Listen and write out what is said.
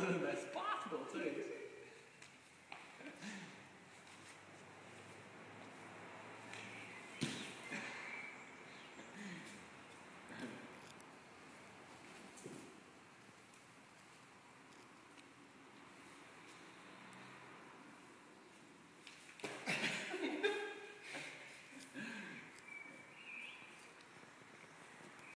little as possible too.